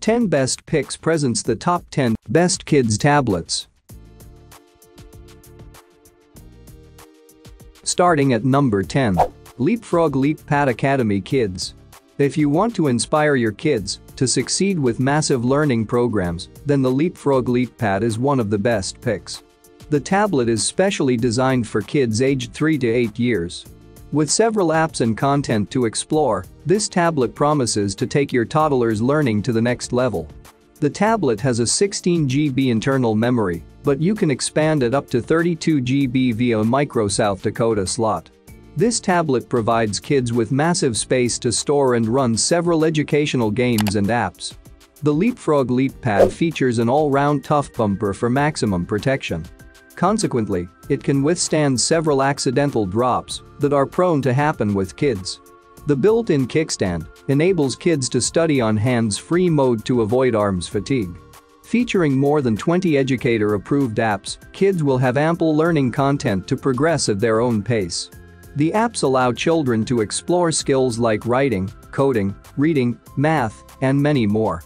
10 Best Picks presents the top 10 best kids tablets. Starting at number 10, LeapFrog LeapPad Academy Kids. If you want to inspire your kids to succeed with massive learning programs, then the LeapFrog LeapPad is one of the best picks. The tablet is specially designed for kids aged 3 to 8 years. With several apps and content to explore, this tablet promises to take your toddler's learning to the next level. The tablet has a 16 GB internal memory, but you can expand it up to 32 GB via a micro South Dakota slot. This tablet provides kids with massive space to store and run several educational games and apps. The LeapFrog LeapPad features an all-round tough bumper for maximum protection. Consequently, it can withstand several accidental drops that are prone to happen with kids. The built-in kickstand enables kids to study on hands-free mode to avoid arms fatigue. Featuring more than 20 educator-approved apps, kids will have ample learning content to progress at their own pace. The apps allow children to explore skills like writing, coding, reading, math, and many more.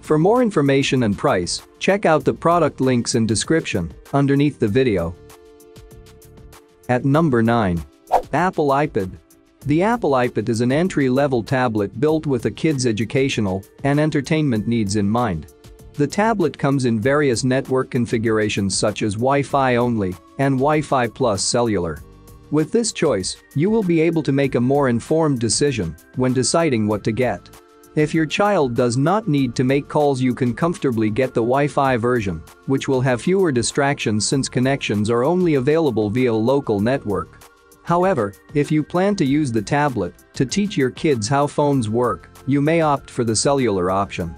For more information and price, check out the product links in description underneath the video. At number 9. Apple iPad. The Apple iPad is an entry-level tablet built with a kid's educational and entertainment needs in mind. The tablet comes in various network configurations such as Wi-Fi only and Wi-Fi plus cellular. With this choice, you will be able to make a more informed decision when deciding what to get. If your child does not need to make calls, you can comfortably get the Wi-Fi version, which will have fewer distractions since connections are only available via local network. However, if you plan to use the tablet to teach your kids how phones work, you may opt for the cellular option.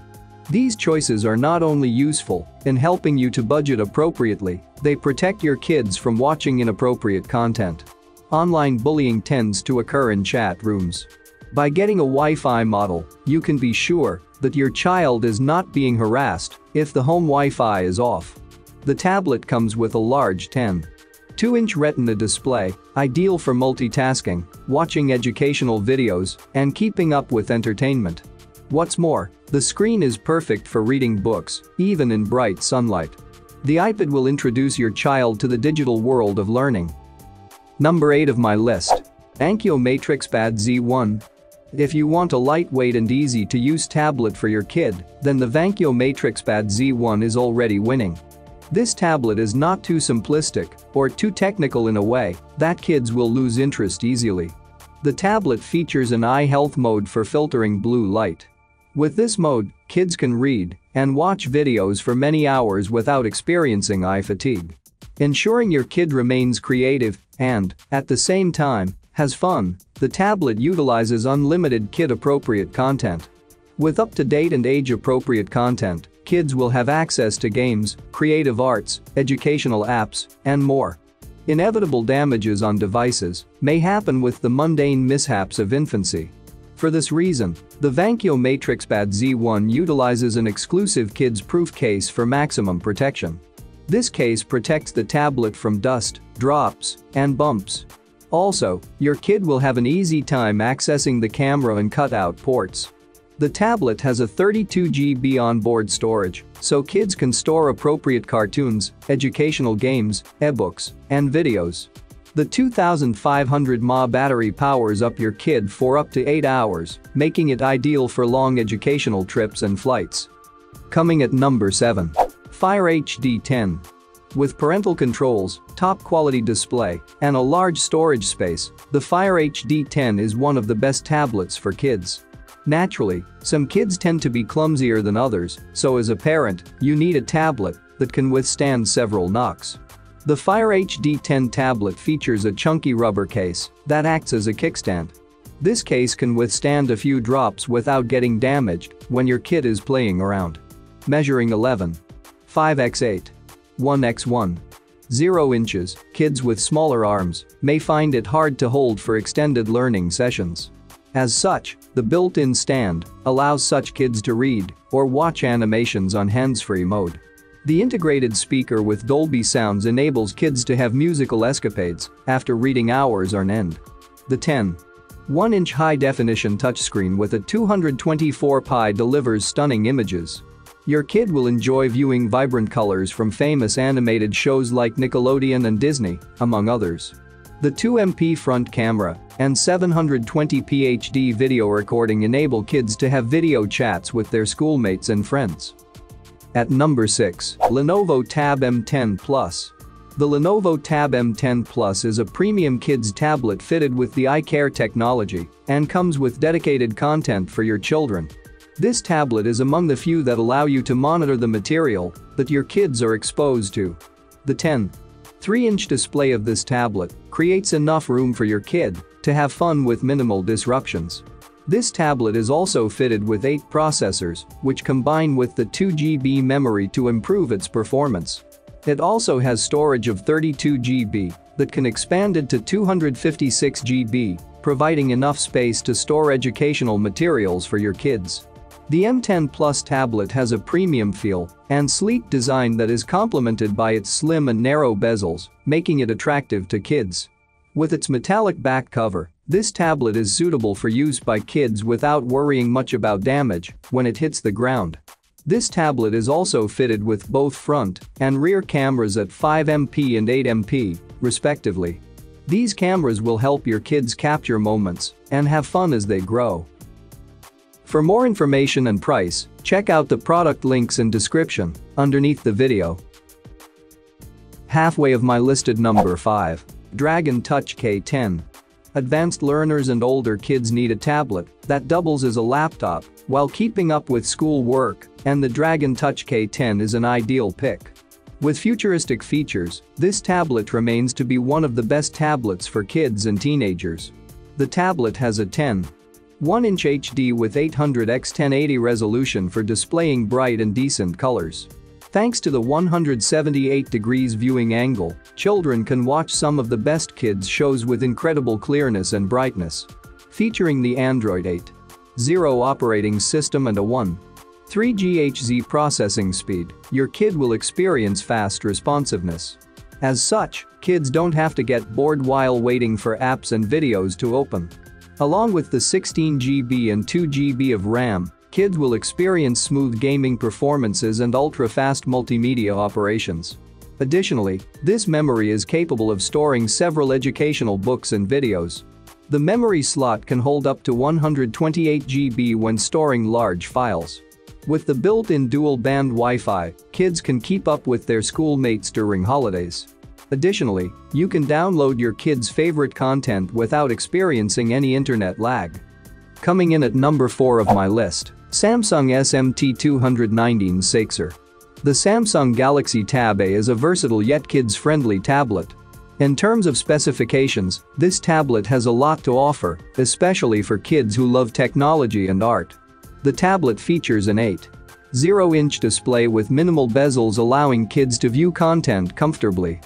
These choices are not only useful in helping you to budget appropriately, they protect your kids from watching inappropriate content. Online bullying tends to occur in chat rooms. By getting a Wi-Fi model, you can be sure that your child is not being harassed if the home Wi-Fi is off. The tablet comes with a large 10.2-inch Retina display, ideal for multitasking, watching educational videos, and keeping up with entertainment. What's more, the screen is perfect for reading books, even in bright sunlight. The iPad will introduce your child to the digital world of learning. Number 8 of my list. Vankyo MatrixPad Z1. If you want a lightweight and easy-to-use tablet for your kid, then the Vankyo MatrixPad Z1 is already winning. This tablet is not too simplistic or too technical in a way that kids will lose interest easily. The tablet features an eye health mode for filtering blue light. With this mode, kids can read and watch videos for many hours without experiencing eye fatigue, ensuring your kid remains creative and, at the same time, has fun. The tablet utilizes unlimited kid-appropriate content. With up-to-date and age-appropriate content, kids will have access to games, creative arts, educational apps, and more. Inevitable damages on devices may happen with the mundane mishaps of infancy. For this reason, the Vankyo MatrixPad Z1 utilizes an exclusive kids-proof case for maximum protection. This case protects the tablet from dust, drops, and bumps. Also, your kid will have an easy time accessing the camera and cutout ports. The tablet has a 32 GB onboard storage, so kids can store appropriate cartoons, educational games, ebooks, and videos. The 2500 mAh battery powers up your kid for up to 8 hours, making it ideal for long educational trips and flights. Coming at number 7. Fire HD 10. With parental controls, top-quality display, and a large storage space, the Fire HD 10 is one of the best tablets for kids. Naturally, some kids tend to be clumsier than others, so as a parent, you need a tablet that can withstand several knocks. The Fire HD 10 tablet features a chunky rubber case that acts as a kickstand. This case can withstand a few drops without getting damaged when your kid is playing around. Measuring 11.5 x 8. 1 x 1.0 inches, kids with smaller arms may find it hard to hold for extended learning sessions. As such, the built-in stand allows such kids to read or watch animations on hands-free mode. The integrated speaker with Dolby sounds enables kids to have musical escapades after reading hours on end. The 10.1-inch high-definition touchscreen with a 224p delivers stunning images. Your kid will enjoy viewing vibrant colors from famous animated shows like Nickelodeon and Disney, among others. The 2MP front camera and 720p HD video recording enable kids to have video chats with their schoolmates and friends. At number 6, Lenovo Tab M10 Plus. The Lenovo Tab M10 Plus is a premium kids tablet fitted with the iCare technology and comes with dedicated content for your children. This tablet is among the few that allow you to monitor the material that your kids are exposed to. The 10.3-inch display of this tablet creates enough room for your kid to have fun with minimal disruptions. This tablet is also fitted with 8 processors, which combine with the 2GB memory to improve its performance. It also has storage of 32GB that can expand it to 256GB, providing enough space to store educational materials for your kids. The M10 Plus tablet has a premium feel and sleek design that is complemented by its slim and narrow bezels, making it attractive to kids. With its metallic back cover, this tablet is suitable for use by kids without worrying much about damage when it hits the ground. This tablet is also fitted with both front and rear cameras at 5MP and 8MP, respectively. These cameras will help your kids capture moments and have fun as they grow. For more information and price, check out the product links in description underneath the video. Halfway of my listed number 5, Dragon Touch K10. Advanced learners and older kids need a tablet that doubles as a laptop while keeping up with school work, and the Dragon Touch K10 is an ideal pick. With futuristic features, this tablet remains to be one of the best tablets for kids and teenagers. The tablet has a 10.1-inch HD with 800x1080 resolution for displaying bright and decent colors. Thanks to the 178 degrees viewing angle, children can watch some of the best kids shows with incredible clearness and brightness. Featuring the Android 8.0 operating system and a 1.3 GHz processing speed, your kid will experience fast responsiveness. As such, kids don't have to get bored while waiting for apps and videos to open. Along with the 16GB and 2GB of RAM, kids will experience smooth gaming performances and ultra-fast multimedia operations. Additionally, this memory is capable of storing several educational books and videos. The memory slot can hold up to 128GB when storing large files. With the built-in dual-band Wi-Fi, kids can keep up with their schoolmates during holidays. Additionally, you can download your kids' favorite content without experiencing any internet lag. Coming in at number 4 of my list, Samsung SM-T290NZSAXAR. The Samsung Galaxy Tab A is a versatile yet kids-friendly tablet. In terms of specifications, this tablet has a lot to offer, especially for kids who love technology and art. The tablet features an 8.0-inch display with minimal bezels, allowing kids to view content comfortably.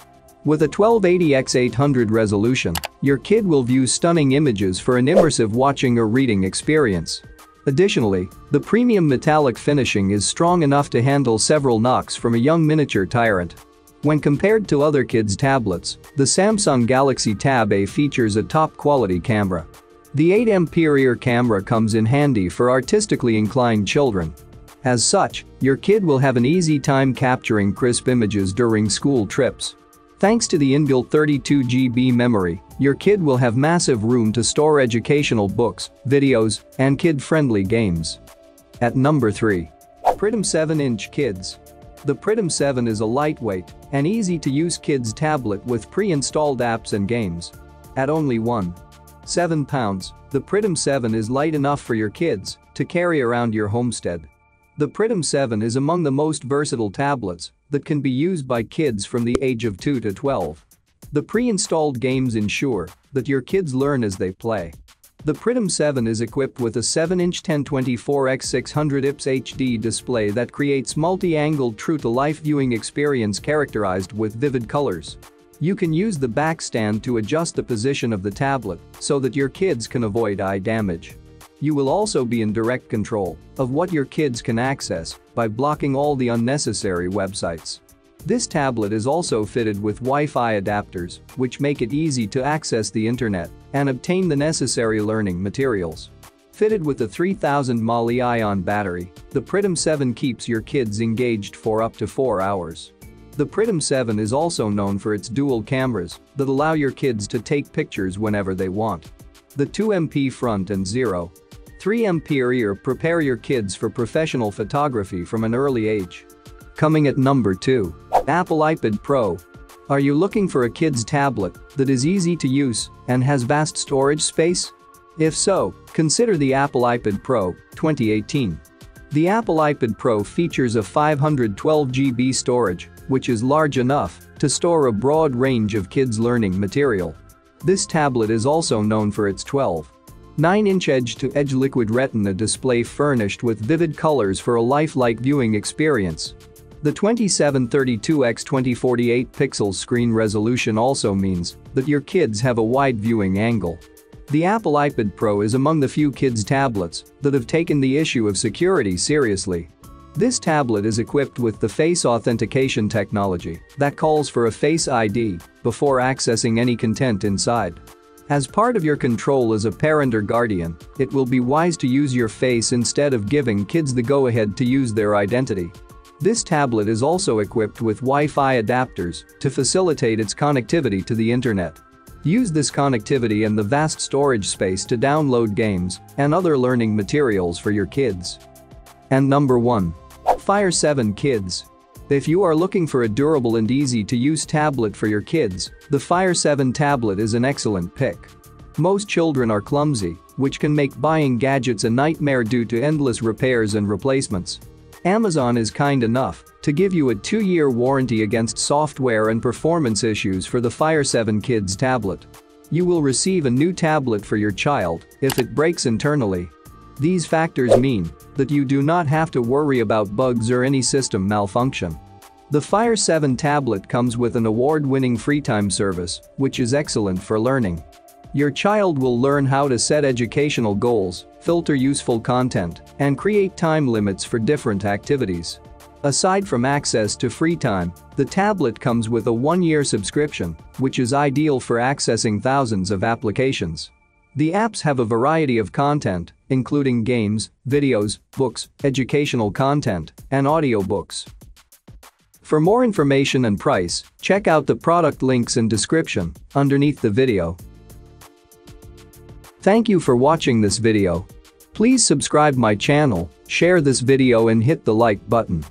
With a 1280x800 resolution, your kid will view stunning images for an immersive watching or reading experience. Additionally, the premium metallic finishing is strong enough to handle several knocks from a young miniature tyrant. When compared to other kids' tablets, the Samsung Galaxy Tab A features a top-quality camera. The 8MP rear camera comes in handy for artistically inclined children. As such, your kid will have an easy time capturing crisp images during school trips. Thanks to the inbuilt 32GB memory, your kid will have massive room to store educational books, videos, and kid-friendly games. At number 3. Pritom 7-inch Kids. The Pritom 7 is a lightweight and easy-to-use kids tablet with pre-installed apps and games. At only 1.7 pounds, the Pritom 7 is light enough for your kids to carry around your homestead. The Pritom 7 is among the most versatile tablets that can be used by kids from the age of 2 to 12. The pre-installed games ensure that your kids learn as they play. The Pritom 7 is equipped with a 7-inch 1024x600 IPS HD display that creates multi-angled true-to-life viewing experience characterized with vivid colors. You can use the backstand to adjust the position of the tablet so that your kids can avoid eye damage. You will also be in direct control of what your kids can access by blocking all the unnecessary websites. This tablet is also fitted with Wi-Fi adapters, which make it easy to access the internet and obtain the necessary learning materials. Fitted with a 3000 mAh battery, the Pritom 7 keeps your kids engaged for up to 4 hours. The Pritom 7 is also known for its dual cameras that allow your kids to take pictures whenever they want. The 2MP front and 0.3 MP rear prepare your kids for professional photography from an early age. Coming at number 2, Apple iPad Pro. Are you looking for a kid's tablet that is easy to use and has vast storage space? If so, consider the Apple iPad Pro 2018. The Apple iPad Pro features a 512 GB storage, which is large enough to store a broad range of kids' learning material. This tablet is also known for its 12.9-inch edge-to-edge liquid retina display furnished with vivid colors for a lifelike viewing experience. The 2732x2048 pixels screen resolution also means that your kids have a wide viewing angle. The Apple iPad Pro is among the few kids' tablets that have taken the issue of security seriously. This tablet is equipped with the face authentication technology that calls for a Face ID before accessing any content inside. As part of your control as a parent or guardian, it will be wise to use your face instead of giving kids the go-ahead to use their identity. This tablet is also equipped with Wi-Fi adapters to facilitate its connectivity to the internet. Use this connectivity and the vast storage space to download games and other learning materials for your kids. And number 1. Fire 7 Kids. If you are looking for a durable and easy-to-use tablet for your kids, the Fire 7 tablet is an excellent pick. Most children are clumsy, which can make buying gadgets a nightmare due to endless repairs and replacements. Amazon is kind enough to give you a 2-year warranty against software and performance issues for the Fire 7 Kids tablet. You will receive a new tablet for your child if it breaks internally. These factors mean that you do not have to worry about bugs or any system malfunction. The Fire 7 tablet comes with an award-winning free time service, which is excellent for learning. Your child will learn how to set educational goals, filter useful content, and create time limits for different activities. Aside from access to free time, the tablet comes with a 1-year subscription, which is ideal for accessing thousands of applications. The apps have a variety of content, including games, videos, books, educational content, and audiobooks. For more information and price, check out the product links in description underneath the video. Thank you for watching this video. Please subscribe my channel, share this video and hit the like button.